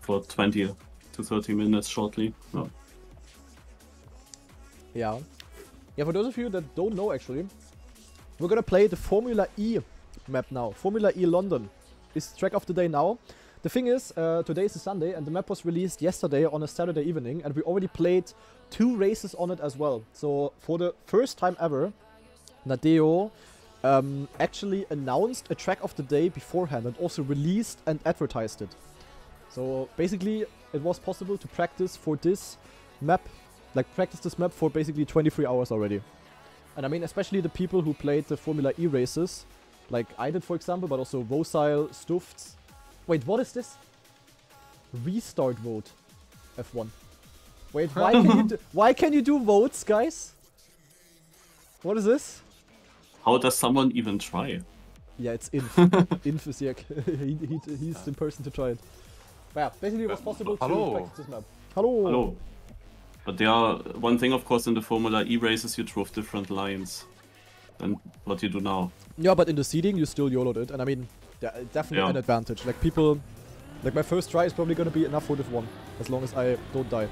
for 20 to 30 minutes shortly. No. Yeah. Yeah, for those of you that don't know, actually, we're gonna play the Formula E map now. Formula E London is track of the day now. The thing is, today is a Sunday and the map was released yesterday on a Saturday evening, and we already played 2 races on it as well. So for the first time ever, Nadeo actually announced a track of the day beforehand and also released and advertised it. So basically it was possible to practice for this map, like practice this map for basically 23 hours already. And I mean, especially the people who played the Formula E races, like I did for example, but also Vosile, Stufts. Wait, what is this? Restart vote, F1. Wait, why can you do, why can you do votes, guys? What is this? How does someone even try? Yeah, it's Inf. Inf is here. He's the person to try it. But yeah, basically it was possible to practice this map. Hello. Hello. But there are one thing, of course, in the Formula E races, you drove different lines than what you do now. Yeah, but in the seeding, you still YOLO'd it, and I mean. Yeah, definitely an advantage. Like people, like my first try is probably gonna be enough for F1, as long as I don't die.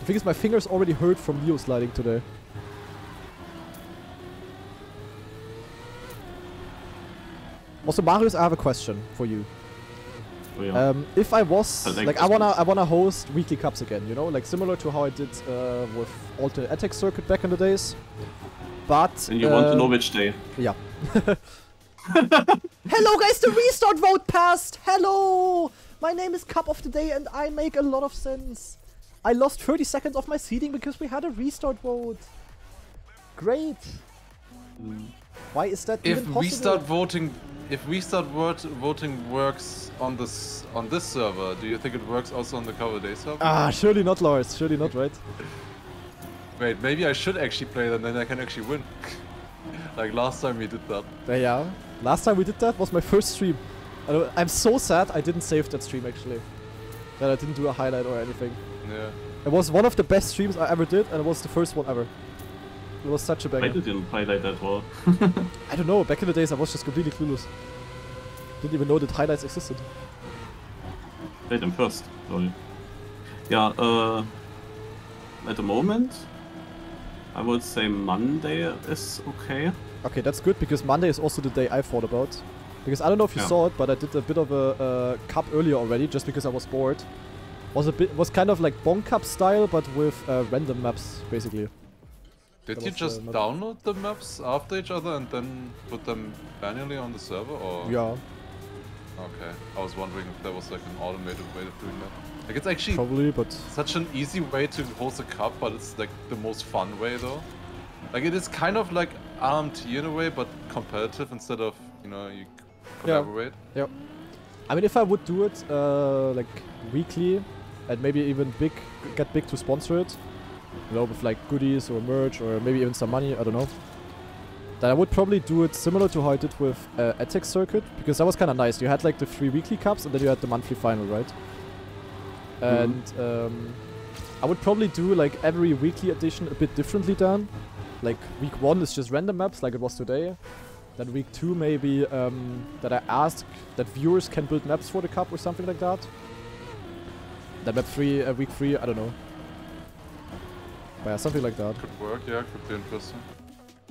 The thing is, my fingers already hurt from Leo sliding today. Also, Marius, I have a question for you. Oh, yeah. If I was like, I wanna host weekly cups again, you know, like similar to how I did with Alter Attack Circuit back in the days. But, and you want to know which day? Yeah. Hello guys, the restart vote passed! Hello! My name is Cup of the Day and I make a lot of sense. I lost 30 seconds of my seeding because we had a restart vote. Great. Why is that even possible? If restart voting works on this server, do you think it works also on the Cup of the Day server? Ah, surely not, Lars. Surely not, right? Wait, maybe I should actually play them, then I can actually win. Like last time we did that. Yeah, last time we did that was my first stream. I'm so sad I didn't save that stream actually. That I didn't do a highlight or anything. Yeah. It was one of the best streams I ever did, and it was the first one ever. It was such a banger. I didn't highlight that well. I don't know, back in the days I was just completely clueless. Didn't even know that highlights existed. Played them first, sorry. Yeah, at the moment, I would say Monday is okay. Okay, that's good, because Monday is also the day I thought about. Because I don't know if you saw it, but I did a bit of a cup earlier already, just because I was bored. Was kind of like Bong Cup style, but with random maps, basically. Did you just download the maps after each other and then put them manually on the server, or...? Yeah. Okay, I was wondering if there was like an automated way of doing that. Like it's actually probably, but such an easy way to host a cup, but it's like the most fun way though. Like it is kind of like RMT in a way, but competitive instead of, you know, you collaborate. Yeah. Yep. I mean, if I would do it like weekly, and maybe even get big to sponsor it, you know, with like goodies or merch or maybe even some money, I don't know. Then I would probably do it similar to how I did with Attack Circuit, because that was kind of nice. You had like the 3 weekly cups, and then you had the monthly final, right? And I would probably do like every weekly edition a bit differently then. Like week 1 is just random maps like it was today. Then week 2 maybe that I ask that viewers can build maps for the cup or something like that. Then week 3, I don't know. But yeah, something like that. Could work, yeah, could be interesting.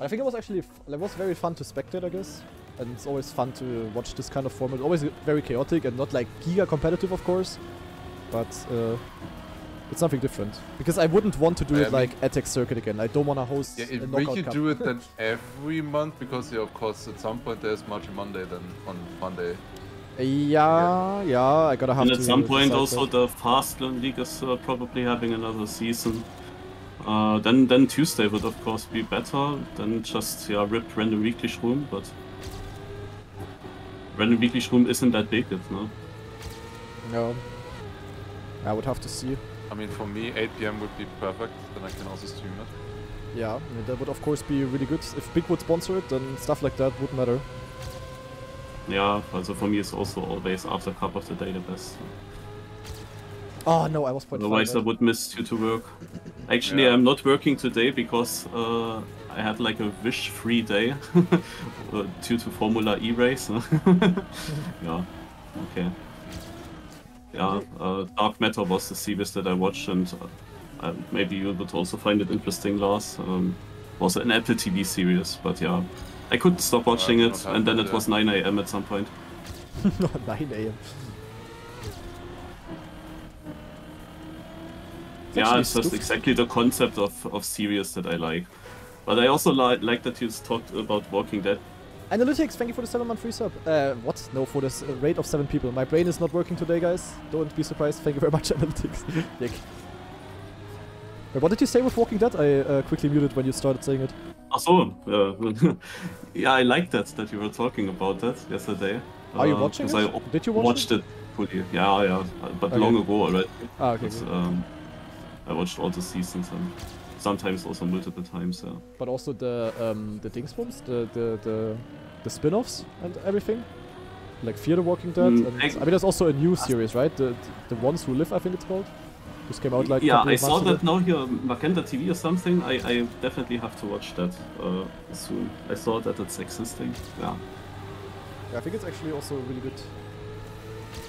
I think it was actually, it was very fun to spectate, I guess. And it's always fun to watch this kind of format. Always very chaotic and not like giga competitive, of course. But it's something different, because I wouldn't want to do it like Attack Circuit again. I don't want to host a knockout cup. Yeah, if you do it then every month, because yeah, of course at some point there's Margin Monday then on Monday. Yeah, yeah, I gotta have to. And at some point also the Fastlane League is probably having another season. Then Tuesday would of course be better than just rip Random Weekly Shroom, but Random Weekly Shroom isn't that big, no? No. I would have to see. I mean, for me, 8 PM would be perfect, then I can also stream it. Yeah, I mean, that would of course be really good. If Big would sponsor it, then stuff like that would matter. Yeah, also for me it's also always after Cup of the Day the best. Oh no, I was point otherwise I would miss you to work. Actually, I'm not working today because I had like a wish-free day due to Formula E race. Yeah. Okay. Yeah, Dark Matter was the series that I watched, and maybe you would also find it interesting, Lars. Was an Apple TV series, but yeah, I couldn't stop watching it, and then it was 9 AM at some point. 9 AM. Yeah, it's just exactly the concept of series that I like. But I also like that you talked about Walking Dead. Analytics, thank you for the 7-month free sub. What? No, for this rate of 7 people. My brain is not working today, guys. Don't be surprised. Thank you very much, Analytics. Nick. What did you say with Walking Dead? I quickly muted when you started saying it. So, yeah, I like that you were talking about that yesterday. Are you watching it? Did you watch it? Watched it, yeah, but long ago already. Ah, okay. I watched all the seasons and sometimes also multiple times. Yeah. But also the Dingsbums, the spin-offs and everything, like Fear the Walking Dead. And I mean, there's also a new series, right? The Ones Who Live, I think it's called. Just came out like I saw that now here Magenta TV or something. I definitely have to watch that soon. I saw that it's existing. Yeah. I think it's actually also really good.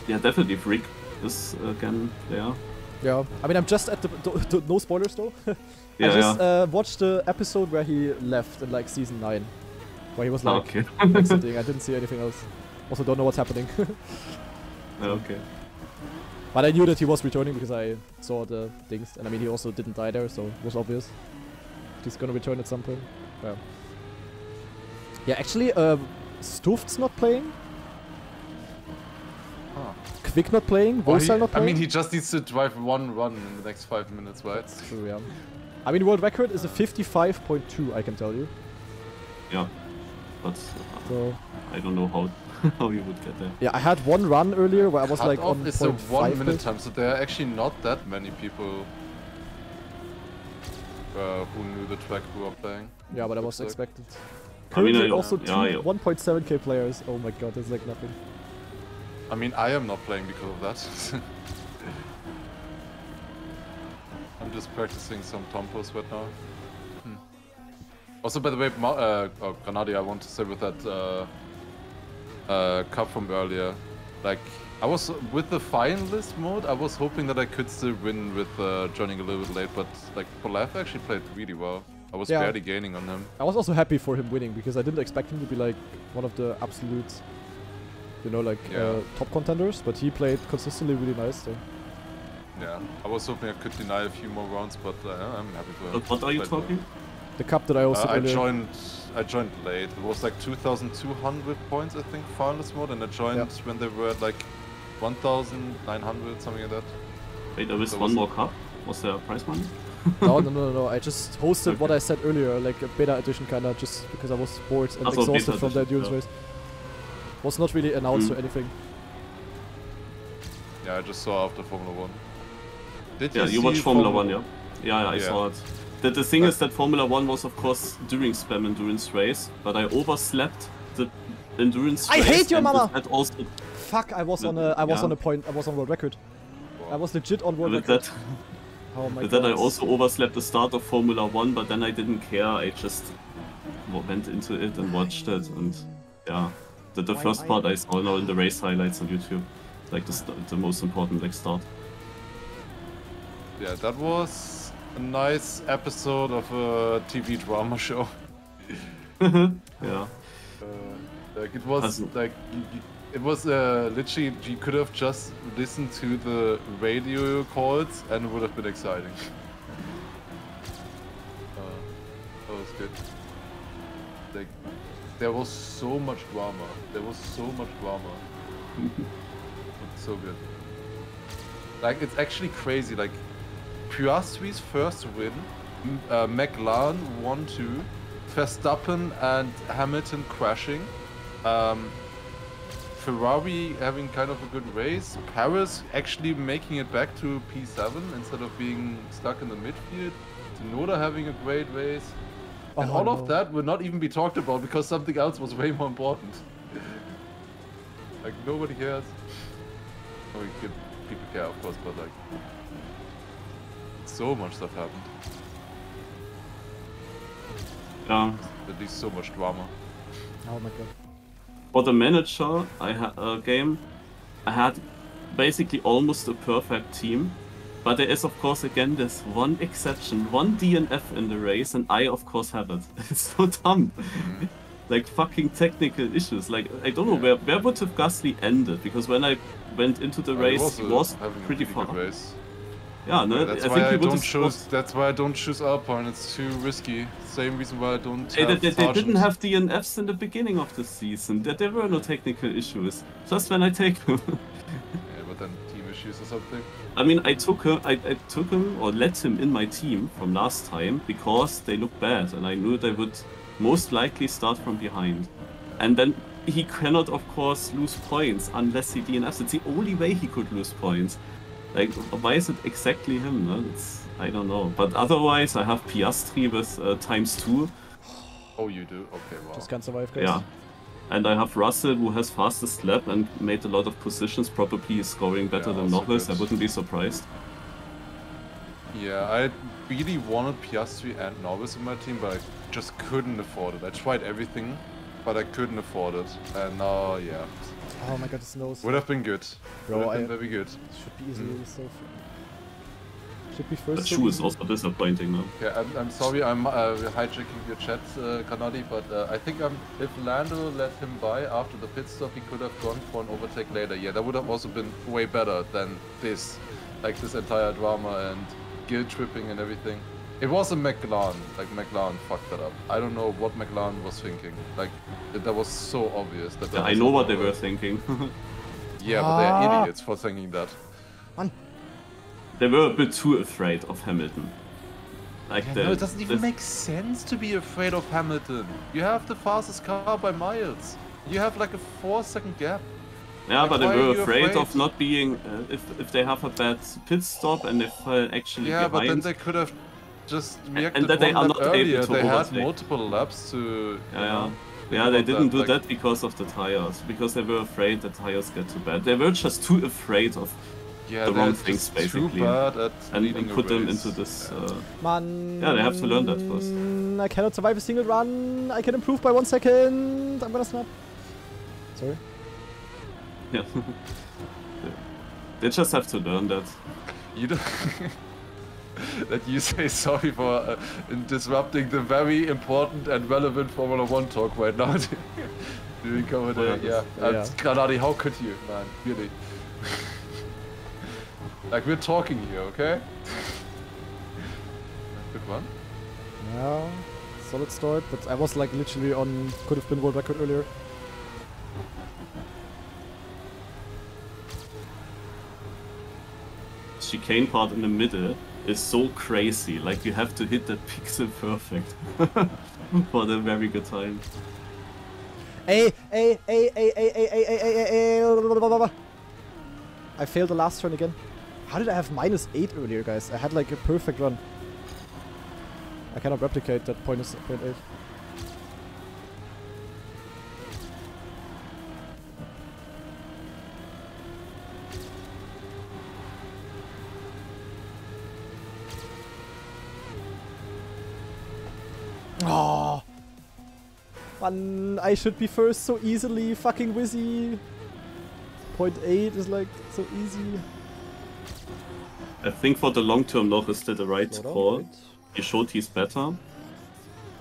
Yeah, definitely. Rick is again there. Yeah, I mean, I'm just at the no spoilers though. I just watched the episode where he left in like season 9, where he was like exiting. I didn't see anything else. Also, don't know what's happening. Okay. But I knew that he was returning because I saw the things, and I mean, he also didn't die there, so it was obvious he's gonna return at some point. Yeah. Yeah, actually, Stuft's not playing. Quick not playing, Wolfsal not playing. I mean, he just needs to drive one run in the next 5 minutes, right? That's true, yeah. I mean, world record is a 55.2, I can tell you. Yeah, but so, I don't know how you would get there. Yeah, I had one run earlier where I was like on 1 minute time, so there are actually not that many people who knew the track who are playing. Yeah, but I was expected. I mean, also 1.7k players. Oh my god, that's like nothing. I mean, I am not playing because of that. I'm just practicing some tompos right now. Also, by the way, Granadi, I want to say with that cup from earlier, like, I was with the finalist mode, I was hoping that I could still win with joining a little bit late, but like, Polaf actually played really well. I was barely gaining on him. I was also happy for him winning because I didn't expect him to be like one of the absolute, you know, like top contenders, but he played consistently really nice. So. Yeah, I was hoping I could deny a few more rounds, but I'm happy to. What are you talking? The cup that I also I joined late. It was like 2,200 points, I think, finalist mode, and I joined when they were at like 1,900, something like that. Wait, there was one more cup? Was there prize money? No. I just hosted what I said earlier, like a beta edition kinda, just because I was bored and exhausted from the endurance race. Was not really announced or anything. Yeah, I just saw after Formula 1. Did you watched Formula 1, yeah? Yeah, I saw it. The thing is that Formula 1 was, of course, during Spam Endurance Race, but I overslept the Endurance Race. I hate your mama! Fuck, I was on a point, I was on world record. Wow. I was legit on world record. That, oh my god. Then I also overslept the start of Formula 1, but then I didn't care, I just went into it and watched it, and yeah. The first part I saw now in the race highlights on YouTube, like the most important start. Yeah, that was a nice episode of a TV drama show. Yeah. Like it was like it was literally you could have just listened to the radio calls and it would have been exciting. That was good. Like. There was so much drama. It's so good. Like, it's actually crazy. Like, Piastri's first win, McLaren 1-2, Verstappen and Hamilton crashing, Ferrari having kind of a good race, Paris actually making it back to P7 instead of being stuck in the midfield, Tsunoda having a great race. And all of that will not even be talked about because something else was way more important. Like, nobody cares. I mean, people care, of course, but like, so much stuff happened. Yeah. At least so much drama. Oh my god. For the manager game, I had basically almost a perfect team, but there is of course again this one exception, one DNF in the race, and I of course have it. It's so dumb. Mm-hmm. Like fucking technical issues. Like I don't know where would have Gasly ended, because when I went into the race he was pretty far. Yeah, no, that's why I don't choose Alpine. It's too risky. Same reason why I don't. They didn't have DNFs in the beginning of the season. There were no technical issues. Just when I take him. Yeah, but then team issues or something. I mean, I took him. I took him or let him in my team from last time because they looked bad, and I knew they would most likely start from behind, and then. He cannot, of course, lose points unless he DNFs. It's the only way he could lose points. Like, why is it exactly him? No? It's, I don't know. But otherwise, I have Piastri with ×2. Oh, you do? Okay, wow. Just can't survive, guys. Yeah. And I have Russell, who has fastest lap and made a lot of positions. Probably scoring better than Norris. I wouldn't be surprised. Yeah, I really wanted Piastri and Norris in my team, but I just couldn't afford it. I tried everything. But I couldn't afford it, and now, yeah. Oh my god, it snows. Would have been good. Bro, would have been very good. Should be easily so. Should be first. The shoe is also disappointing now. Yeah, I'm sorry, I'm hijacking your chat, Canadi, but I think if Lando let him by after the pit stop, he could have gone for an overtake later. Yeah, that would have also been way better than this. Like this entire drama and guilt tripping and everything. It was a McLaren, like McLaren fucked that up. I don't know what McLaren was thinking. Like, that was so obvious. Yeah, I know what they were thinking. Yeah, but they're idiots for thinking that. They were a bit too afraid of Hamilton. Like no, it doesn't even make sense to be afraid of Hamilton. You have the fastest car by miles. You have like a 4-second gap. Yeah, like, but they were afraid of not being... if they have a bad pit stop and if actually behind... Yeah, but then they could have... Just reacted and that they are not earlier. Able to they overtake. Had multiple laps to... Yeah, they didn't do that because of the tires. Because they were afraid the tires get too bad. They were just too afraid of the wrong things, basically. And put them into this... Man, yeah, they have to learn that first. I cannot survive a single run. I can improve by 1 second. I'm gonna snap. Sorry. Yeah. They just have to learn that. You don't... That you say sorry for disrupting the very important and relevant Formula 1 talk right now. During COTD, Granadi, how could you, man? Really. Like, we're talking here, okay? Good one. Yeah, solid start, but I was like literally on, could have been world record earlier. Chicane part in the middle. Is so crazy, like you have to hit that pixel perfect for the very good time. I failed the last turn again. How did I have -8 earlier, guys? I had like a perfect run. I cannot replicate that .8. Oh, man, I should be first so easily, fucking Wizzy. 0.8 is like so easy. I think for the long term Norris did the right call. He showed he's better,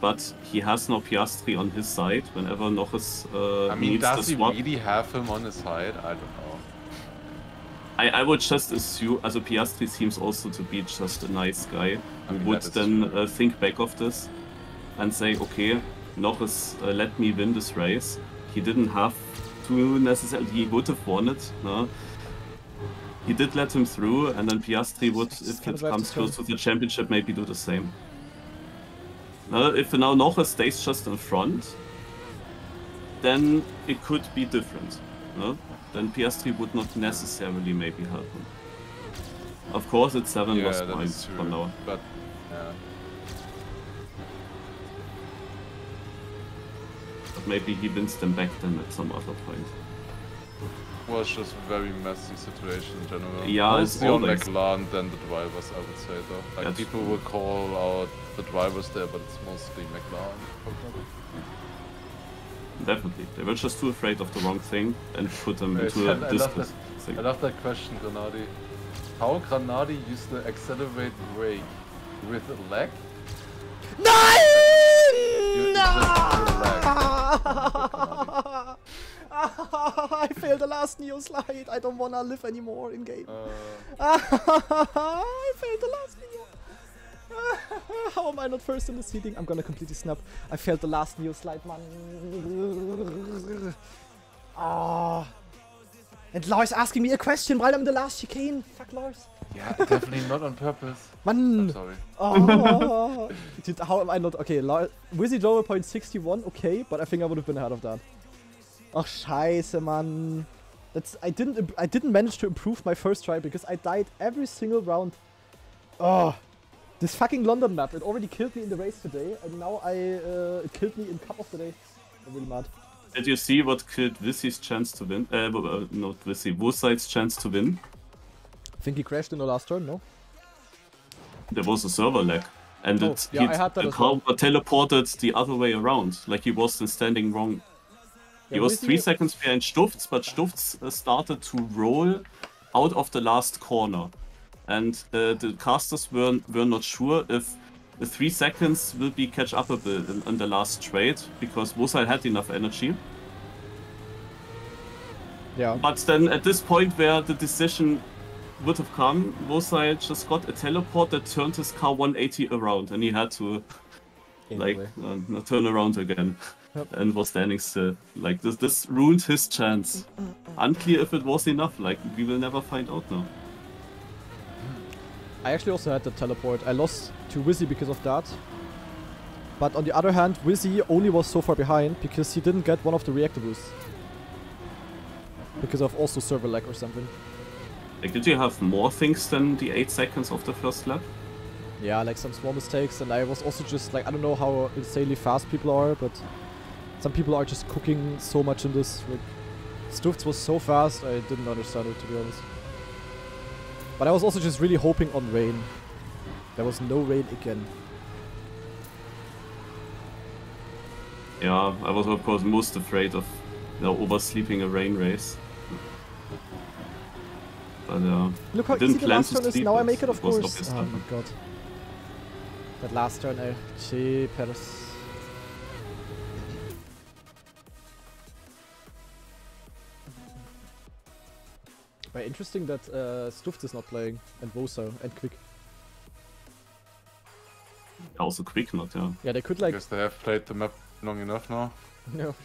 but he has now Piastri on his side whenever Norris I mean, needs does the swap. He really have him on his side? I don't know. I would just assume, as Piastri seems also to be just a nice guy, I mean, would then think back of this. And say, okay, Norris let me win this race. He didn't have to necessarily, he would have won it. No? He did let him through, and then Piastri would, if it comes close to the championship, maybe do the same. Now, if now Norris stays just in front, then it could be different. No? Then Piastri would not necessarily maybe help him. Of course, it's 7 lost points from now. But, maybe he wins them back then at some other point. Well, it's just a very messy situation in general. Yeah, it's the only McLaren than the drivers, I would say, though. Like, that's people will call out the drivers there, but it's mostly McLaren. Definitely. They were just too afraid of the wrong thing and put them into a discus. thing. I love that question, Granati. How Granati used to accelerate brake? With lag? Nein! No! I failed the last Neo slide. I don't wanna live anymore in game. I failed the last Neo. How am I not first in the seating? I'm gonna completely snap. I failed the last Neo slide, man. Oh. And Lars asking me a question while I'm the last chicane. Fuck Lars. Yeah, definitely not on purpose. Man. I'm sorry. Oh. Dude, how am I not? Okay, Wizzy Joe 0.61, okay, but I think I would have been ahead of that. Oh, scheiße, man. That's, I didn't manage to improve my first try because I died every single round. Oh, this fucking London map, it already killed me in the race today, and now it killed me in Cup of the Day. I'm really mad. Did you see what killed Wissy's chance to win? Not Wissy, Wuside's chance to win? I think he crashed in the last turn, no? There was a server lag. And oh, yeah, the car teleported the other way around, like he was standing wrong. Yeah, he was 3 seconds behind Stufz, but Stufz started to roll out of the last corner. And the casters were not sure if the 3 seconds will be catch-upable in the last trade, because Wusai had enough energy. Yeah. But then at this point where the decision would have come, Wusai just got a teleport that turned his car 180 around, and he had to turn around again. Yep. And was standing still. Like this ruined his chance. Unclear if it was enough, like we will never find out now. I actually also had the teleport. I lost to Wizzy because of that. But on the other hand, Wizzy only was so far behind because he didn't get one of the reactor boosts. Because of also server lag or something. Like, did you have more things than the 8 seconds of the first lap? Yeah, like some small mistakes, and I was also just like, I don't know how insanely fast people are, but some people are just cooking so much in this. Like, Stufz was so fast, I didn't understand it, to be honest. But I was also just really hoping on rain. There was no rain again. Yeah, I was of course most afraid of oversleeping a rain race. But look how easy the last turn is, now I make it, of course. Oh my god. That last turn, I... Jeepers. Very interesting that Stufz is not playing, and Woso, and Quick. Also Quick not, yeah. Yeah, they could like... Because they have played the map long enough now. No.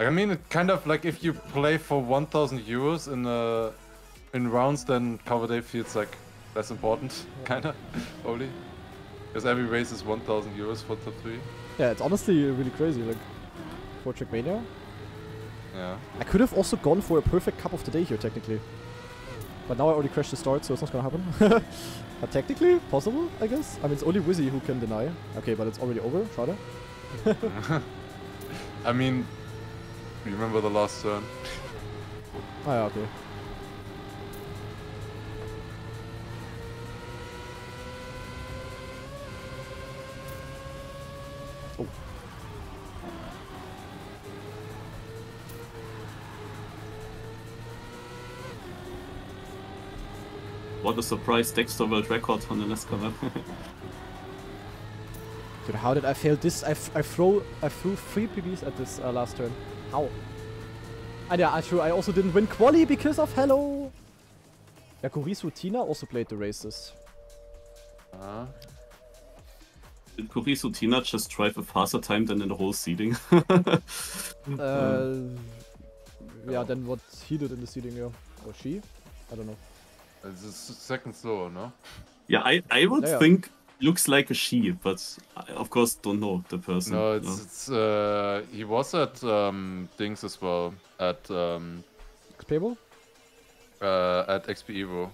I mean, it kind of like if you play for 1,000 euros in rounds, then Cover Day feels like less important, yeah. Kinda, only. Because every race is 1,000 euros for top 3. Yeah, it's honestly really crazy, like, for Trackmania. Yeah. I could have also gone for a perfect Cup of the Day here, technically. But now I already crashed the start, so it's not gonna happen. But technically, possible, I guess. I mean, it's only Wizzy who can deny. Okay, but it's already over, Schade. I mean, remember the last turn. Ah, yeah, okay. What a surprise, Dexter world record on the NASCAR map. Dude, how did I fail this? I threw 3 PBs at this last turn. How? And yeah, I also didn't win Quali because of Hello! Yeah, Kurisu Tina also played the races. Did Kurisu Tina just drive a faster time than in the whole seeding? Yeah, then what he did in the seeding, yeah. Or she? I don't know. It's a second slower, no? Yeah, I would think looks like a she, but I, of course, don't know the person. No, it's he was at things as well, at XP-Evo? At XP-Evo.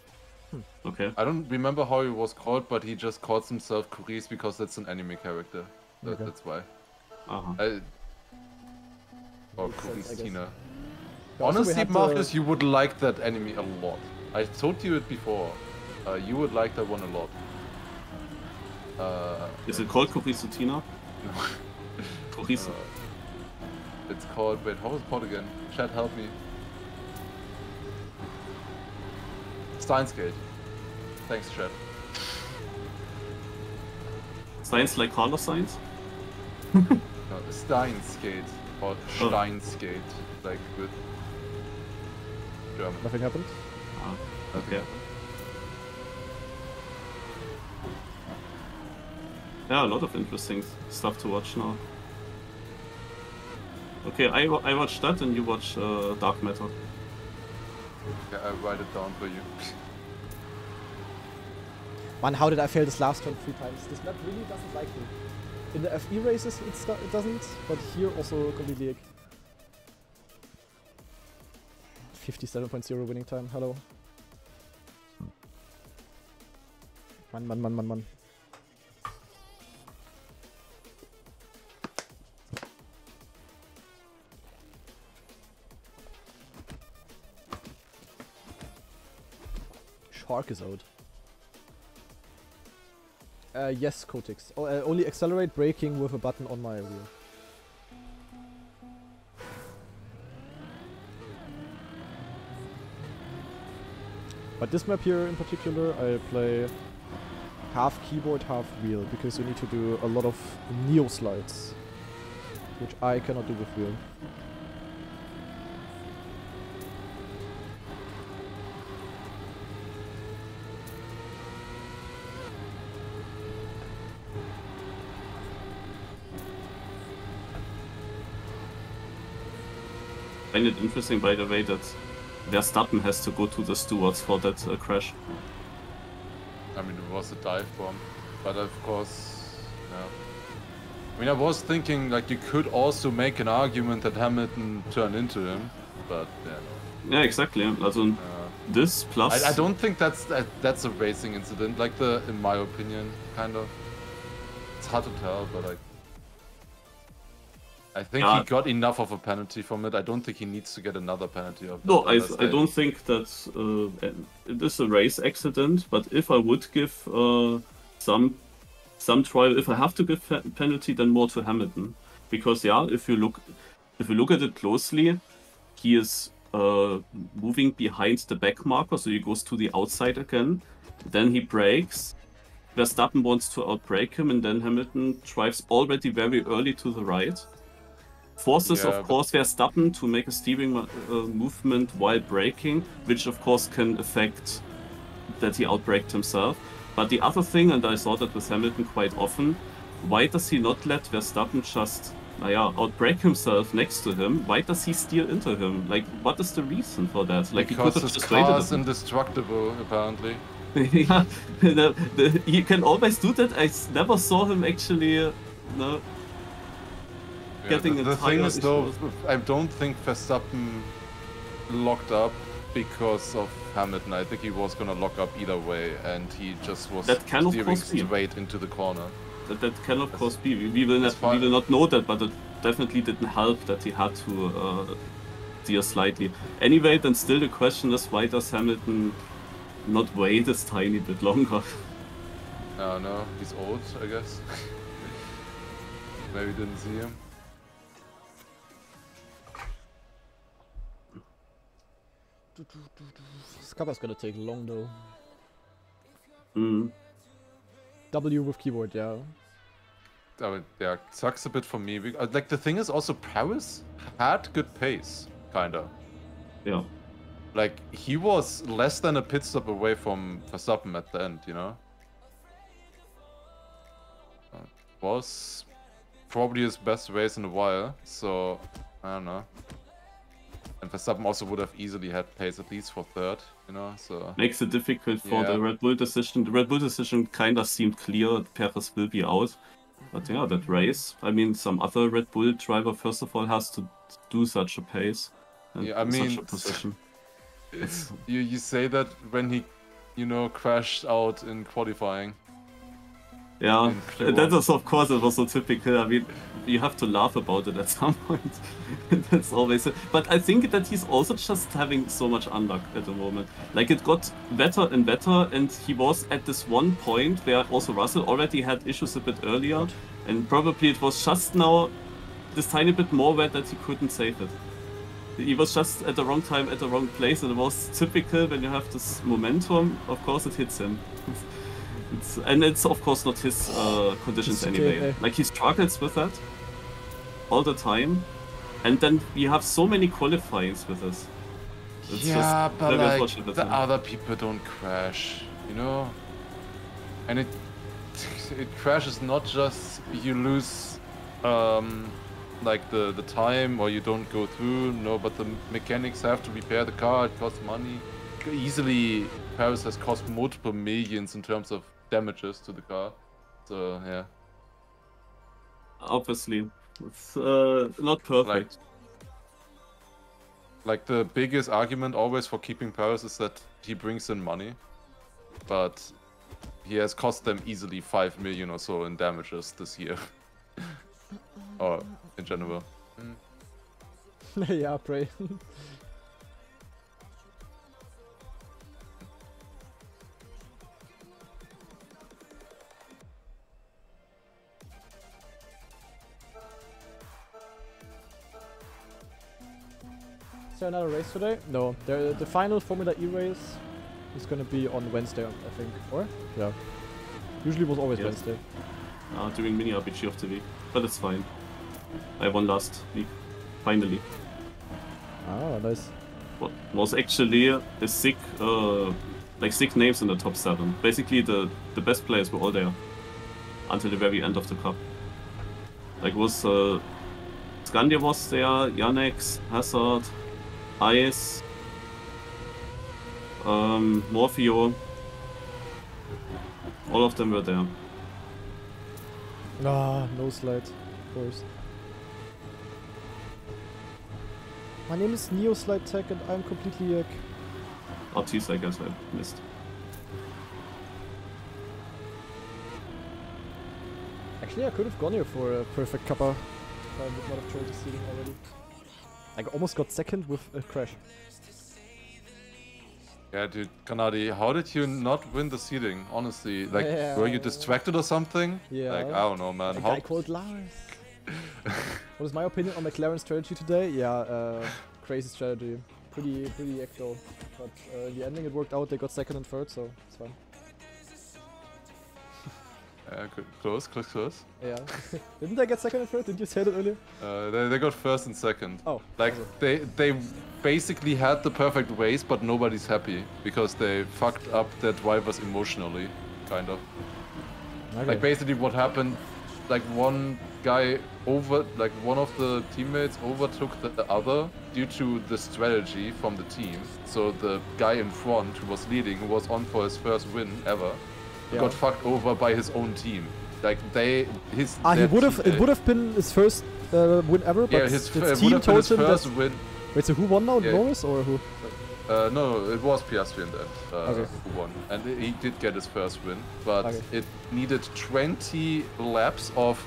Okay. I don't remember how he was called, but he just calls himself Kuris because that's an anime character. Okay. That's why. Or Kuris Tina. Honestly, Marcus, you would like that anime a lot. I told you it before. You would like that one a lot. Is it called Kurisu Tina? No. Kurisu. It's called... Wait, how was it called again? Chat, help me. Steins;Gate. Thanks, chat. Steins like Carlos Steins? No, Steins;Gate. Or Steins;Gate. Like with German. Nothing happened? Ah, okay. Yeah, a lot of interesting stuff to watch now. Okay, I watch that and you watch Dark Matter. Yeah, I'll write it down for you. Man, how did I fail this last one 3 times? This map really doesn't like me. In the FE races it doesn't, but here also completely. 57.0 winning time, hello. Mann. Shark is out. Yes, Kotix. Oh, only accelerate braking with a button on my wheel. But this map here in particular, I play half keyboard, half wheel, because you need to do a lot of neo slides, which I cannot do with wheel. I find it interesting, by the way, that Verstappen has to go to the stewards for that crash. I mean, it was a dive bomb, but of course, yeah. I mean, I was thinking, like, you could also make an argument that Hamilton turned into him, but yeah. Yeah, exactly. Also, this plus... I don't think that's a racing incident, like, in my opinion, kind of. It's hard to tell, but like... I think he got enough of a penalty from it. I don't think he needs to get another penalty. No, I don't think that it is a race accident. But if I would give some trial, if I have to give penalty, then more to Hamilton, because yeah, if you look at it closely, he is moving behind the back marker, so he goes to the outside again. Then he brakes. Verstappen wants to outbrake him, and then Hamilton drives already very early to the right. Forces, of course, Verstappen to make a steering movement while braking, which of course can affect that he outbraked himself. But the other thing, and I saw that with Hamilton quite often, why does he not let Verstappen just, outbrake himself next to him? Why does he steer into him? Like, what is the reason for that? Like, because his car is indestructible, apparently. Yeah, he can always do that. I never saw him actually, getting the thing is though, I don't think Verstappen locked up because of Hamilton. I think he was gonna lock up either way, and he just was steering straight into the corner. That can of course be. We will not know that, but it definitely didn't help that he had to steer slightly. Anyway, then still the question is, why does Hamilton not wait this tiny bit longer? No, no, he's old, I guess. Maybe didn't see him. This cover's gonna take long though. Mm. W with keyboard, yeah. I mean, yeah, sucks a bit for me. Like, the thing is also, Paris had good pace, kinda. Yeah. Like, he was less than a pit stop away from Verstappen at the end, you know? It was probably his best race in a while, so I don't know. And Verstappen also would have easily had pace at least for third, you know, so... Makes it difficult for the Red Bull decision. The Red Bull decision kind of seemed clear, Perez will be out. But yeah, that race, I mean, some other Red Bull driver, first of all, has to do such a pace and such a position. You say that when he, you know, crashed out in qualifying. Yeah, in that was, of course, it was so typical. I mean, you have to laugh about it at some point. That's always it. But I think that he's also just having so much unluck at the moment. Like, it got better and better, and he was at this one point where also Russell already had issues a bit earlier, and probably it was just now this tiny bit more where that he couldn't save it. He was just at the wrong time, at the wrong place, and it was typical when you have this momentum, of course it hits him. It's of course not his conditions anyway. Like, he struggles with that all the time, and then we have so many qualifiers with us. It's yeah, just but like, the other people don't crash, you know? And it crashes not just you lose like the time or you don't go through, no, but the mechanics have to repair the car, it costs money. Easily, Paris has cost multiple millions in terms of damages to the car, so yeah. Obviously, it's not perfect. Like the biggest argument always for keeping Paris is that he brings in money, but he has cost them easily 5 million or so in damages this year. Or in general. Yeah, pray. Is there another race today? No, the final Formula E race is gonna be on Wednesday, I think, or? Yeah. Usually it was always Wednesday. Doing mini RPG of the week, but it's fine. I won last week, finally. Ah, nice. What was actually a sick, like sick names in the top 7. Basically, the best players were all there until the very end of the cup. Like, was Scandia was there, Yannex, Hazard, Ice, Morpheo. All of them were there. Ah, no slide, of course. My name is Neo Slide Tech and I'm completely yuck. Oh, geez, I guess I missed. Actually, I could have gone here for a perfect cuppa. I would not have tried the seating already. I almost got second with a crash. Yeah, dude, Kanadi, how did you not win the seeding? Honestly, like, yeah, were you distracted or something? Yeah. Like, I don't know, man. A guy called Lars. What is my opinion on McLaren's strategy today? Yeah, crazy strategy. Pretty ecto. But in the ending, it worked out. They got second and third, so it's fine. Close. Yeah. Didn't they get second and third? Didn't you say that earlier? They got first and second. Oh. Like, they basically had the perfect race, but nobody's happy. Because they fucked up their drivers emotionally, kind of. Okay. Like, basically what happened, like, one guy one of the teammates overtook the other due to the strategy from the team. So the guy in front who was leading, who was on for his first win ever, got fucked over by his own team. Like it would have been his first win ever, but yeah, his team told him that. Wait, so who won now? Yeah. Norris or who? No, it was Piastri in that who won, and he did get his first win. But it needed 20 laps of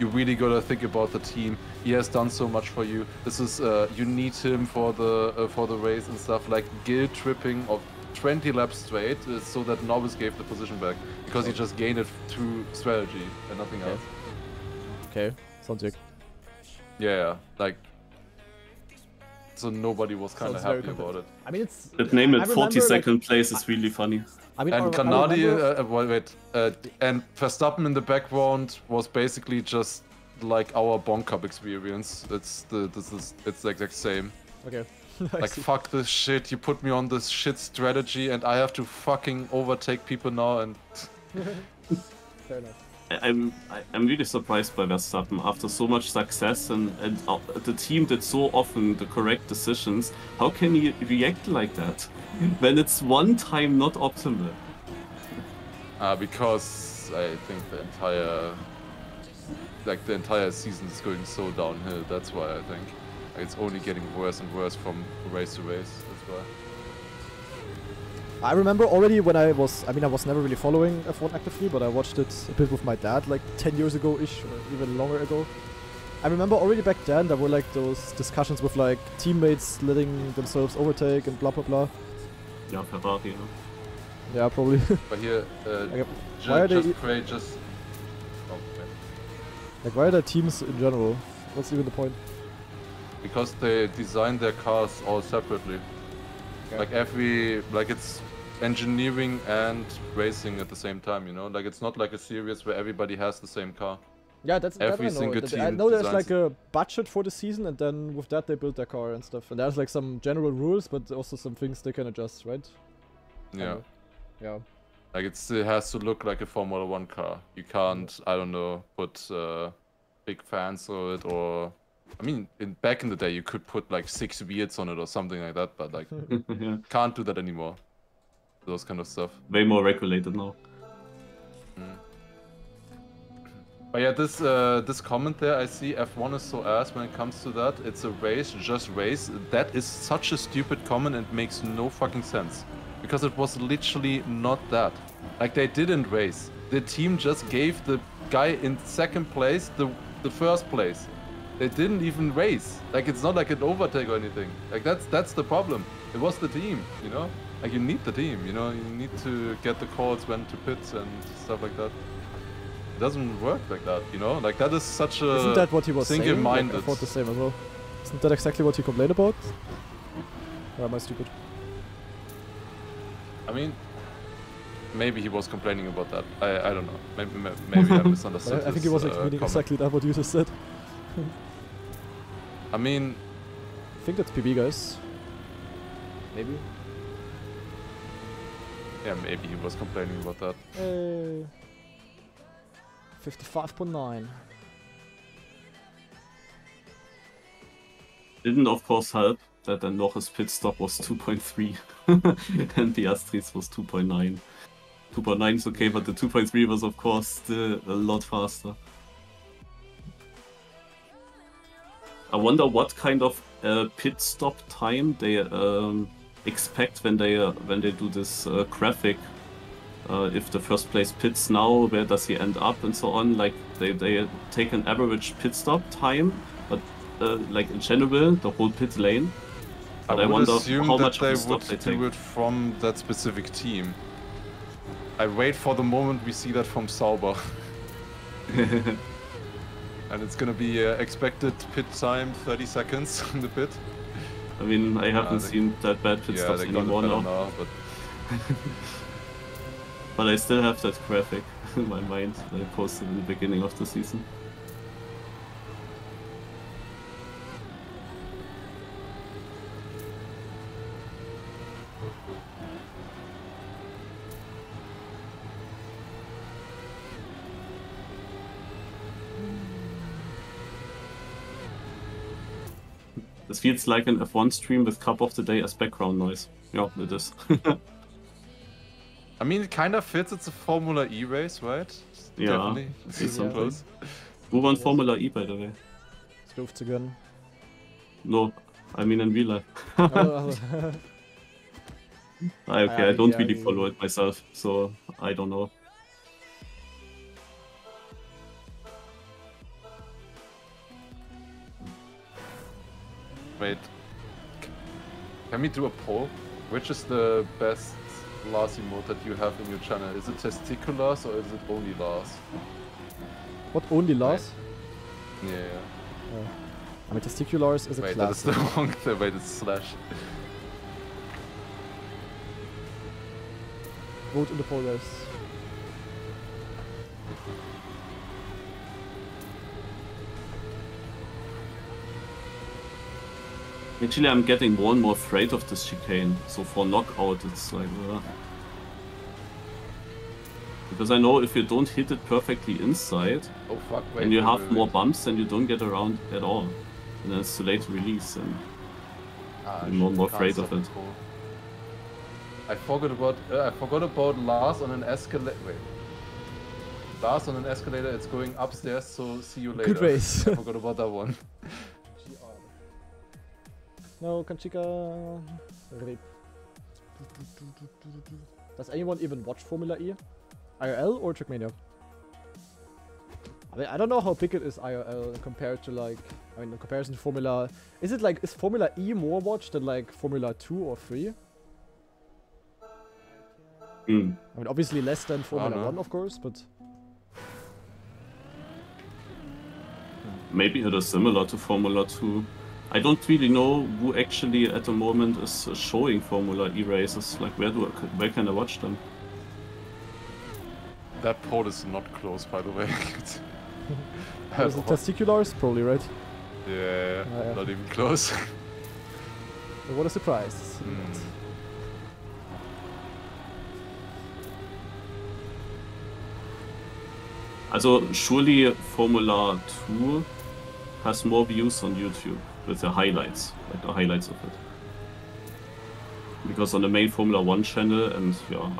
you really gotta think about the team. He has done so much for you. This is you need him for the race and stuff, like guilt tripping of 20 laps straight, so that Norris gave the position back because he just gained it through strategy and nothing else. Okay, sounds good. Yeah, like, so nobody was kind of happy about it. I mean, it's. That name at 42nd place is really funny. I mean, and Canadi, and Verstappen in the background was basically just like our Bonn Cup experience. It's like the same. Okay. Like, fuck this shit, you put me on this shit strategy and I have to fucking overtake people now and... Fair enough. I'm really surprised by Verstappen. After so much success and the team did so often the correct decisions, how can he react like that when it's one time not optimal? Because I think the entire... Like, the entire season is going so downhill, that's why I think. It's only getting worse and worse from race to race, that's why. I remember already when I was never really following F1 actively, but I watched it a bit with my dad, like 10 years ago-ish, or even longer ago. I remember already back then there were like those discussions with like teammates letting themselves overtake and blah blah blah. Yeah, Ferrari, no? Yeah, probably. But here, why are there teams in general? What's even the point? because they design their cars all separately. Okay. Like it's engineering and racing at the same time, you know? Like it's not like a series where everybody has the same car. Yeah, that's every single team. I know there's like a budget for the season, and then with that they build their car and stuff. And there's like some general rules, but also some things they can adjust, right? Yeah. Yeah. Like it has to look like a Formula 1 car. You can't, I don't know, put big fans on it, or I mean, back in the day you could put like 6 wheels on it or something like that, but like yeah. Can't do that anymore. Those kind of stuff. Way more regulated now. Mm. But yeah, this comment there, I see F1 is so ass when it comes to that. It's a race, just race. That is such a stupid comment and makes no fucking sense. Because it was literally not that. Like, they didn't race. The team just gave the guy in second place the first place. They didn't even race. Like, it's not like an overtake or anything. Like, that's the problem. It was the team, you know? Like, you need the team, you know? You need to get the calls when to pits and stuff like that. It doesn't work like that, you know? Like, that is such a... Isn't that what he was single-minded. Like, I thought the same as well. Isn't that exactly what he complained about? Or am I stupid? I mean, maybe he was complaining about that. I don't know. Maybe I misunderstood. I think he was meaning exactly that what you just said. I mean, I think that's PB, guys. Maybe. Yeah, maybe he was complaining about that. 55.9. Didn't of course help that the Noch's pit stop was 2.3 and the Astrid's was 2.9. 2.9 is okay, but the 2.3 was of course still a lot faster. I wonder what kind of pit stop time they expect when they do this graphic. If the first place pits now, where does he end up and so on. Like they take an average pit stop time, but like in general, the whole pit lane. But I wonder how much they would do it from that specific team. I wait for the moment we see that from Sauber. And it's gonna be expected pit time 30 seconds in the pit. I mean, I haven't seen that bad pit stops anymore now. But... but I still have that graphic in my mind that I posted in the beginning of the season. This feels like an F1 stream with Cup of the Day as background noise. Yeah, it is. I mean, it kind of fits. It's a Formula E race, right? Yeah, definitely. It's so close. Who won Formula E, by the way? It's again. No, I mean in real life. Okay, I don't really follow it myself, so I don't know. Wait, can we do a poll? Which is the best Lars emote that you have in your channel? Is it testiculars or is it only Lars? What, only Lars? Yeah, yeah. I mean, testiculars is a class. Wait, that's the wrong thing. Wait, it's slash. Vote in the poll, guys. Actually, I'm getting more and more afraid of this chicane, so for knockout it's like... Because I know if you don't hit it perfectly inside, and you have more bumps, then you don't get around at all. And then it's too late to release, and I'm more and more afraid of it. I forgot about Lars on an escalator. Wait. Lars on an escalator, it's going upstairs, so see you later. Good race. I forgot about that one. No, Conchika. Rip. Does anyone even watch Formula E? IRL or Trackmania? I mean, I don't know how big it is IRL compared to like, I mean, in comparison to Formula... Is it like, is Formula E more watched than like Formula 2 or 3? Mm. I mean, obviously less than Formula 1, of course, but... Maybe it is similar to Formula 2. I don't really know who actually at the moment is showing Formula E races. Like, where can I watch them? That port is not closed, by the way. Was it testiculars? Probably, right? Yeah, yeah. Not even close. What a surprise. Mm. Also, surely Formula 2 has more views on YouTube with the highlights, like the highlights of it. Because on the main Formula 1 channel, and yeah,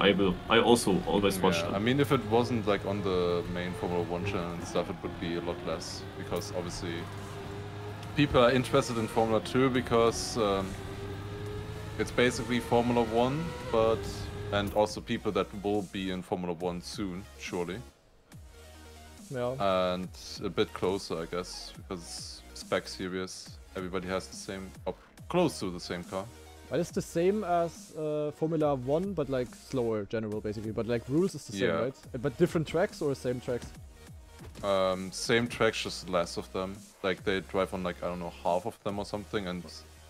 I also always watch them. I mean, if it wasn't like on the main Formula 1 channel and stuff, it would be a lot less, because obviously people are interested in Formula 2 because it's basically Formula 1, but and also people that will be in Formula 1 soon, surely. Yeah. And a bit closer, I guess, because spec series, everybody has the same, or close to the same car. Well, it's the same as Formula 1, but like slower, general, basically. But like rules is the same, right? But different tracks or same tracks? Same tracks, just less of them. Like they drive on like, I don't know, half of them or something, and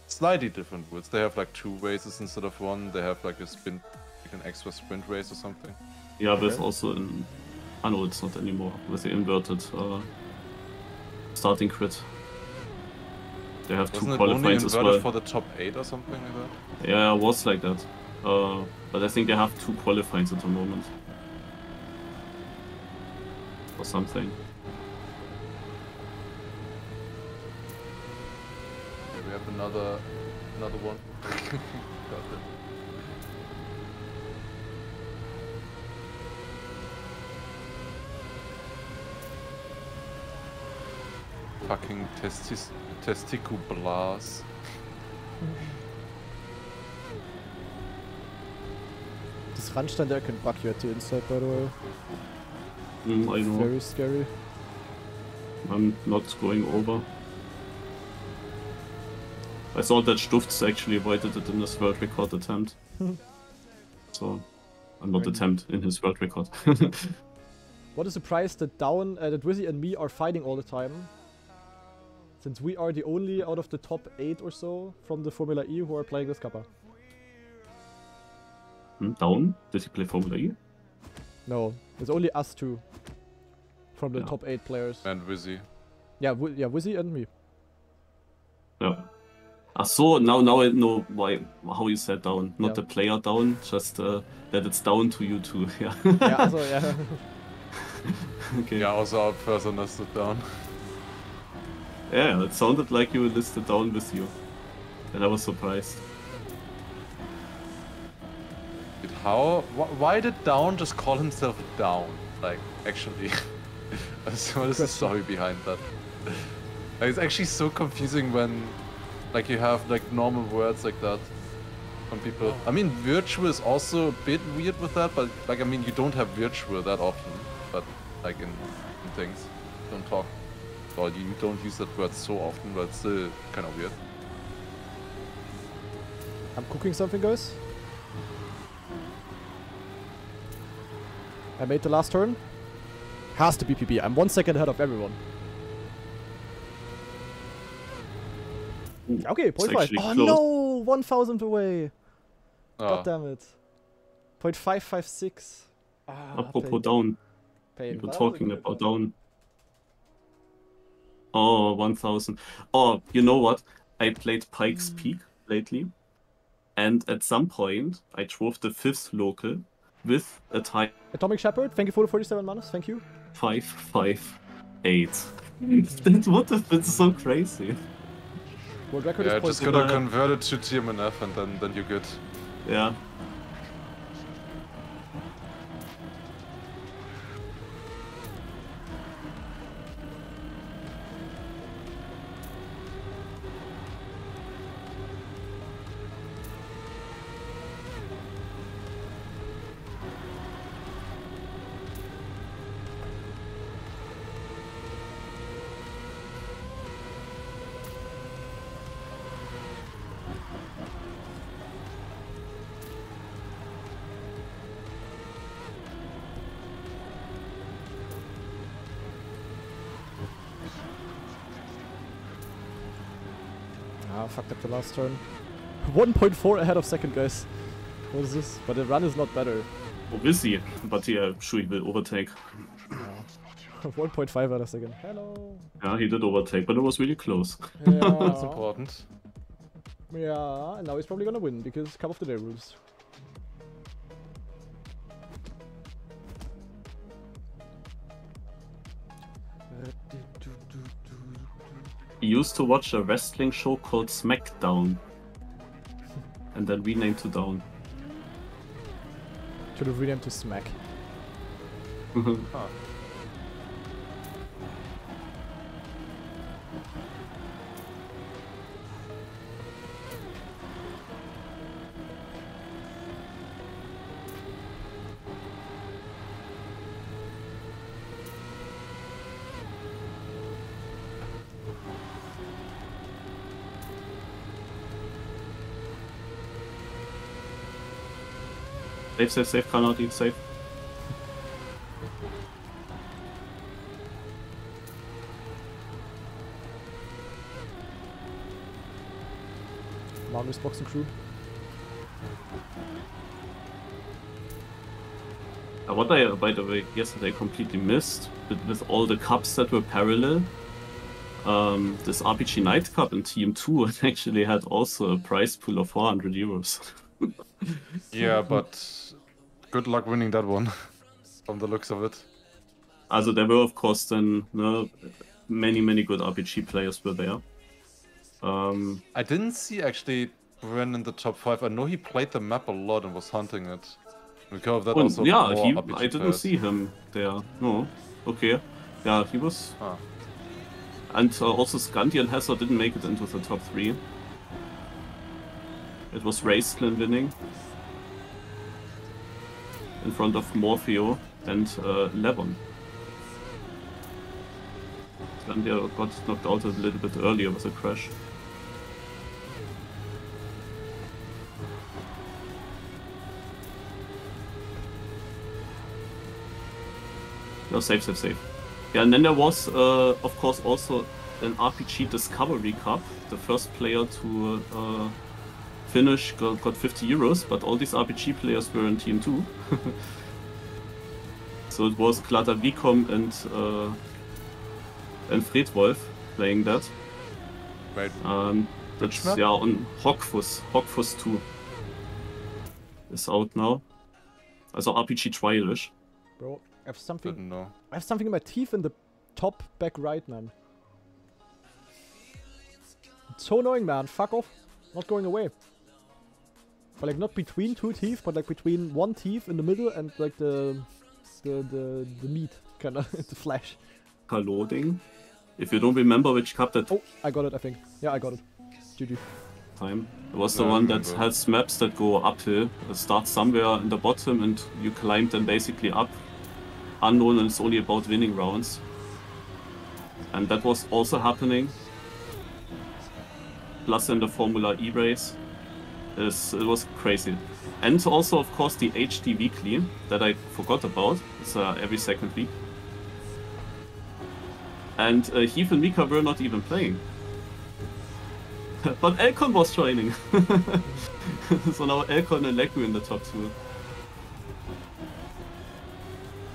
slightly different rules. They have like 2 races instead of 1. They have like a spin, like an extra sprint race or something. Yeah, okay. There's also an... I know it's not anymore, with the inverted starting grid. They have 2 qualifiers as well. For the top 8 or something like that? Yeah, it was like that. But I think they have 2 qualifiers at the moment. Or something. Okay, we have another one. Got it. Fucking testicle blast. This Randstein there can bug you at the inside, by the way. I know. Very scary. I'm not going over. I saw that Stufts actually avoided it in his world record attempt. So, I'm not attempt in his world record. What a surprise that Down, that Wizzy and me are fighting all the time. Since we are the only out of the top 8 or so from the Formula E who are playing with Kappa. Down? Did he play Formula E? No, it's only us 2 from the top 8 players. And Wizzy. Yeah, Wizzy and me. Yeah. Ah, so now I know how you said Down. Not the player Down, just that it's down to you 2. Yeah. Okay. Yeah, also our person is down. Yeah, it sounded like you were listed down with you. And I was surprised. How? Why did Down just call himself Down? Like, actually. What is the story behind that? Like, it's actually so confusing when like you have like normal words like that from people. I mean, virtual is also a bit weird with that, but like, I mean, you don't have virtual that often. But like in things, don't talk. Well, you don't use that word so often, but it's still kind of weird. I'm cooking something, guys. I made the last turn. Has to be PB. I'm 1 second ahead of everyone. Ooh, okay, 0.5. Oh no! 1,000 away! God damn it. 0.556. Ah, apropos Down. We were talking about Down. Oh, 1,000. Oh, you know what? I played Pikes Peak lately, and at some point I drove the 5th local with a time. Atomic Shepherd, thank you for the 47 minus, thank you. 558. What if it's so crazy? World record is just gonna convert it to TMNF and then you're good. Yeah. Ah, fucked up the last turn. 1.4 ahead of second, guys. What is this? But the run is not better. Obviously, but here Shui will overtake. Yeah. 1.5 out of second. Hello! Yeah, he did overtake, but it was really close. Yeah. That's important. Yeah, and now he's probably gonna win, because Cup of the Day rules. I used to watch a wrestling show called SmackDown. And then renamed to Down. Should have renamed to Smack. Huh. Save, save, save, cannot eat, save. Magnus Boxen Crew. What I, by the way, yesterday completely missed, with all the cups that were parallel, this RPG Night Cup in TM2 actually had also a prize pool of 400 euros. Yeah, but good luck winning that one, from the looks of it. Also, there were, of course, then many good RPG players were there. I didn't see, actually, Bren in the top 5. I know he played the map a lot and was hunting it. Because of that also yeah, he, I didn't see him there. No, okay. Yeah, he was... Ah. And also Scandi and Hesser didn't make it into the top 3. It was Raistlin winning in front of Morpheo and Levon. Slandia got knocked out a little bit earlier with a crash. No, save, save, save. Yeah, and then there was, of course, also an RPG Discovery Cup. The first player to finish got 50 euros, but all these RPG players were in Team 2. So it was Klata Vicom and Fredwolf playing that. Right. That's, yeah, on Hukfus. Hukfus 2 is out now. Also RPG trialish. Bro, I have something. Didn't know. I have something in my teeth in the top back right, man. It's so annoying, man. Fuck off. Not going away. But like not between two teeth, but like between one teeth in the middle and like the meat kind of the flesh. Loading. If you don't remember which cup that. Oh, I got it. I think. Yeah, I got it. GG. Time. It was the one that has maps that go uphill. It starts somewhere in the bottom and you climb them basically up. Unknown, and it's only about winning rounds. And that was also happening. Plus in the Formula E race. It was crazy. And also, of course, the HD Weekly that I forgot about. It's every second week. And Heath and Mika were not even playing. But Elkon was training. So now Elkon and Leku in the top 2.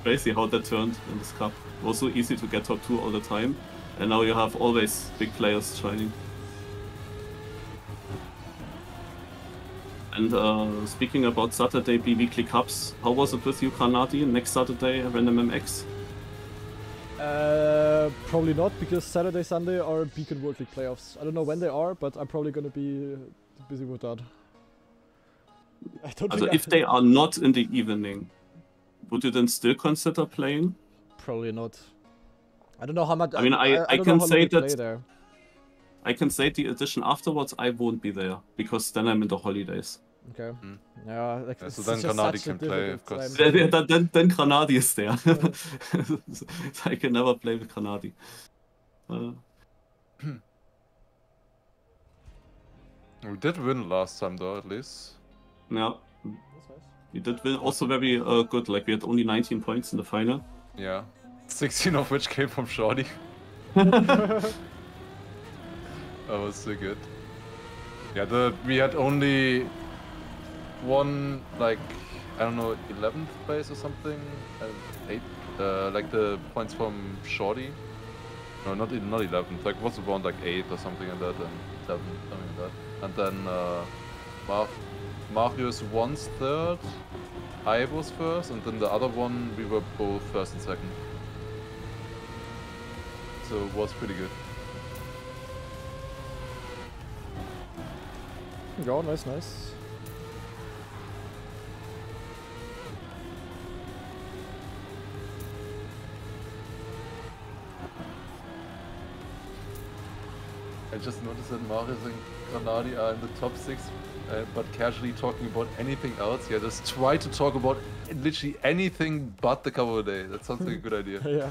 Crazy how that turned in this cup. It was so easy to get top 2 all the time. And now you have always big players training. And speaking about Saturday B-Weekly Cups, how was it with you, Karnati? Next Saturday, Random MX? Probably not, because Saturday, Sunday are Beacon World League playoffs. I don't know when they are, but I'm probably going to be busy with that. I don't know. If they are not in the evening, would you then still consider playing? Probably not. I don't know how much... I mean, I can say that... I can say the edition afterwards, I won't be there, because then I'm in the holidays. Okay. Mm. Yeah, like, yeah, so then Granadi can play, of course. Then Granadi is there. So I can never play with Granadi. We did win last time, though, at least. Yeah. We did win also very good. Like, we had only 19 points in the final. Yeah. 16 of which came from Shorty. That was so good. Yeah, we had only one, like, I don't know, 11th place or something, like the points from Shorty. No, not 11th, like was around like 8th or something like that, and 7th, something like that. And then Marius was 3rd, I was 1st, and then the other one, we were both 1st and 2nd. So it was pretty good. Yeah, nice, nice. I just noticed that Marius and Granadi are in the top 6, but casually talking about anything else. Yeah, just try to talk about literally anything but the cover day. That sounds like a good idea. Yeah.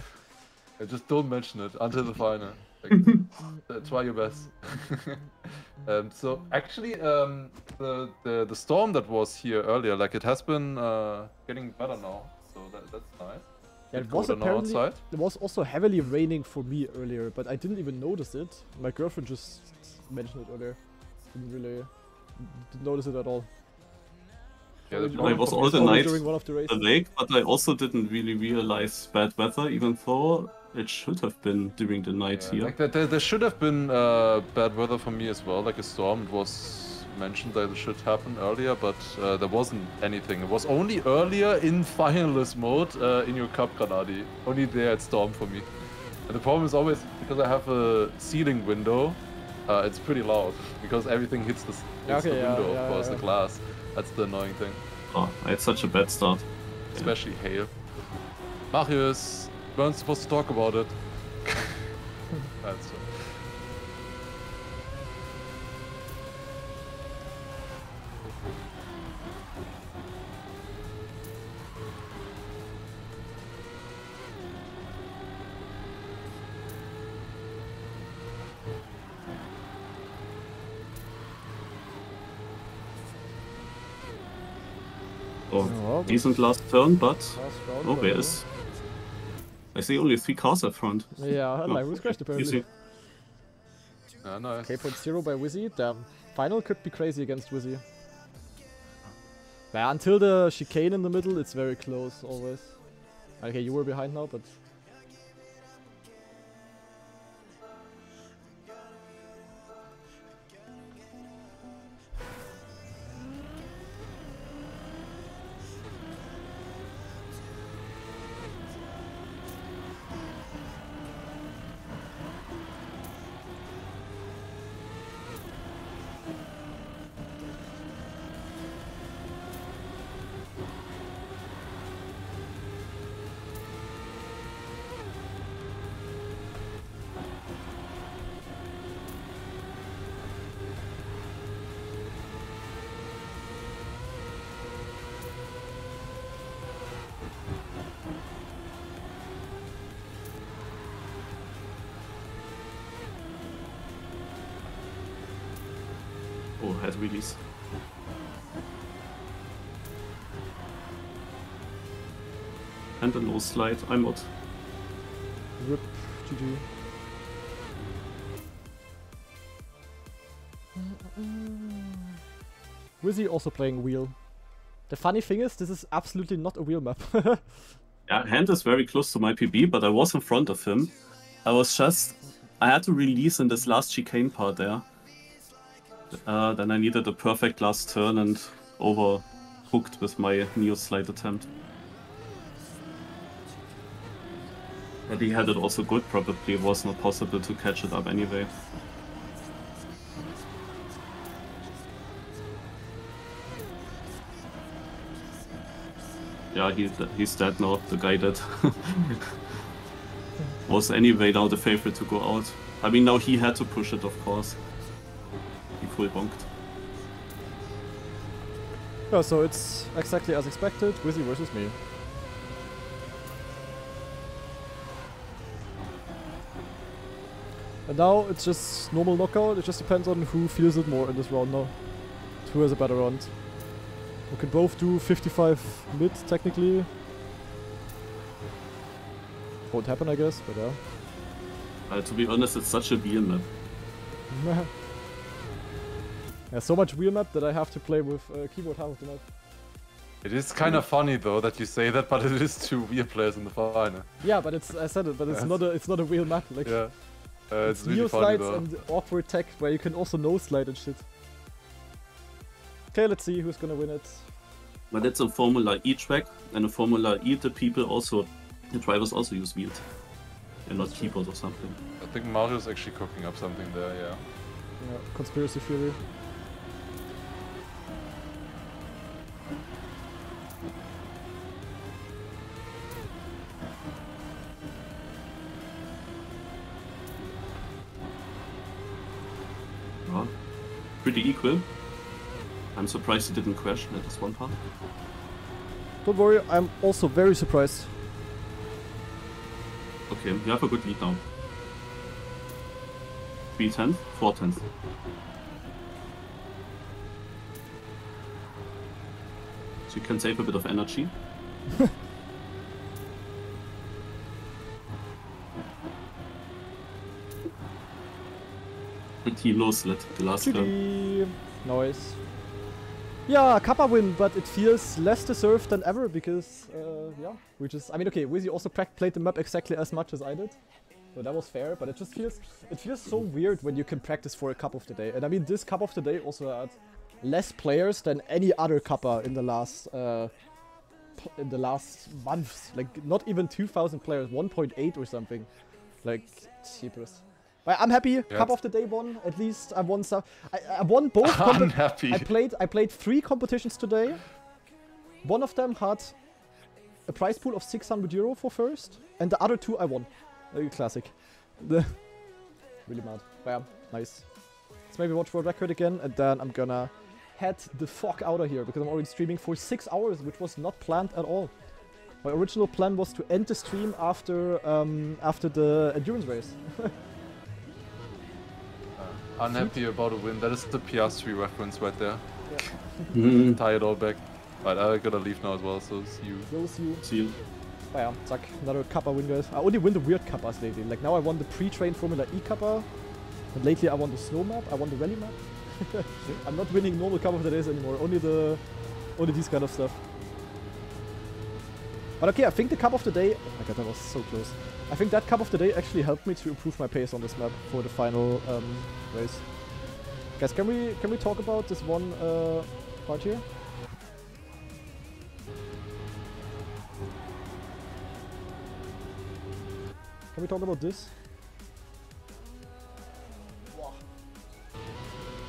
And just don't mention it until the final. Like, try your best. So actually, the storm that was here earlier, like it has been getting better now. So that's nice. Yeah, it was apparently, it was also heavily raining for me earlier, but I didn't even notice it. My girlfriend just mentioned it earlier. Didn't notice it at all. Yeah, I was all the night awake, but I also didn't really realize bad weather, even though it should have been during the night here. Like there should have been bad weather for me as well, like a storm was mentioned that it should happen earlier, but there wasn't anything. It was only earlier in finalist mode in your cup, Granadi. Only there it stormed for me. And the problem is always, because I have a ceiling window, it's pretty loud, because everything hits the, window, of course, the glass. That's the annoying thing. Oh, I had such a bad start. Especially hail. Marius, we weren't supposed to talk about it. That's true. Decent last turn, but there is. I see only 3 cars at front. Yeah, and I was crashed apparently. Nice. K.0 by Wizzy. Damn. Final could be crazy against Wizzy. Well, until the chicane in the middle, it's very close always. Okay, you were behind now, but. Release. And a low slide, I'm out. RIP, GG. Wizzy also playing wheel. The funny thing is, this is absolutely not a wheel map. Yeah, hand is very close to my PB, but I was in front of him. I had to release in this last chicane part there. Then I needed a perfect last turn and overhooked with my Neo Slide attempt. But he had it also good, probably. It was not possible to catch it up anyway. Yeah, he's dead now, the guy that was anyway now the favorite to go out. I mean, now he had to push it, of course. Full bonked. Yeah, so it's exactly as expected, Wizzy versus me. And now it's just normal knockout, it just depends on who feels it more in this round now. Who has a better round. We can both do 55 mid, technically. Won't happen, I guess, but yeah. To be honest, it's such a wheel map. There's so much wheel map that I have to play with keyboard half of the map. It is kind of funny though that you say that, but it is two wheel players in the final. Yeah, but I said it, but it's not a wheel map. Like, yeah, it's really funny though. And awkward tech where you can also no slide and shit. Okay, let's see who's gonna win it. But that's a Formula E track, and a Formula E the drivers also use wheels and not keyboards or something. I think Mario's actually cooking up something there, yeah. Yeah, conspiracy theory. Well, pretty equal. I'm surprised it didn't crash at this one part. Don't worry, I'm also very surprised. Okay, you have a good lead now. 3/10, 4/10. So you can save a bit of energy. Pretty low sled the last turn. Nice. Yeah, Kappa win, but it feels less deserved than ever because, yeah, we just, I mean, okay, Wizzy also played the map exactly as much as I did, so that was fair, but it just feels, it feels so weird when you can practice for a Cup of the Day, and I mean, this Cup of the Day also had less players than any other Kappa in the last months, like, not even 2,000 players, 1.8 or something, like, cheapers. I'm happy. Yep. Cup of the Day won. At least I won some. I won both. I played three competitions today. One of them had a prize pool of 600 euro for first, and the other two I won. Classic. Really mad. Bam. Nice. Let's maybe watch World Record again, and then I'm gonna head the fuck out of here because I'm already streaming for 6 hours, which was not planned at all. My original plan was to end the stream after after the endurance race. Unhappy about a win. That is the PR3 reference right there. Yeah. Tie it all back. Right, I gotta leave now as well, so see you. So see you. Oh yeah, zack. Another Kappa win, guys. I only win the weird Kappas lately. Like now I won the pre-trained Formula E Kappa. And lately I won the snow map. I won the rally map. I'm not winning normal Kappa of the Days anymore. Only these kind of stuff. But okay, I think the Cup of the Day... Oh my god, that was so close. I think that Cup of the Day actually helped me to improve my pace on this map for the final race. Guys, can we talk about this one part here? Can we talk about this? Wow.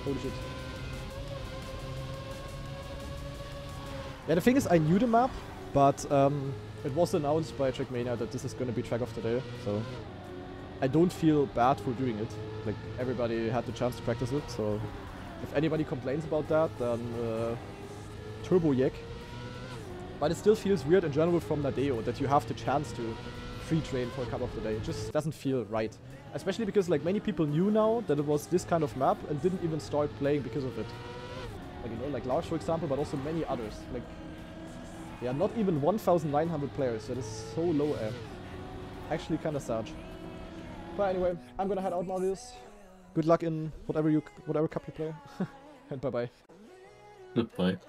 Holy shit. Yeah, the thing is, I knew the map. But it was announced by Trackmania that this is going to be track of the day, so I don't feel bad for doing it. Like, everybody had the chance to practice it, so if anybody complains about that, then turbo yak. But it still feels weird in general from Nadeo that you have the chance to free train for a Cup of the Day. It just doesn't feel right. Especially because like many people knew now that it was this kind of map and didn't even start playing because of it. Like, you know, like Lars for example, but also many others. Like. Yeah, not even 1,900 players, that is so low air. Actually kinda sad. But anyway, I'm gonna head out, Marius. Good luck in whatever cup you play. And bye-bye. Goodbye.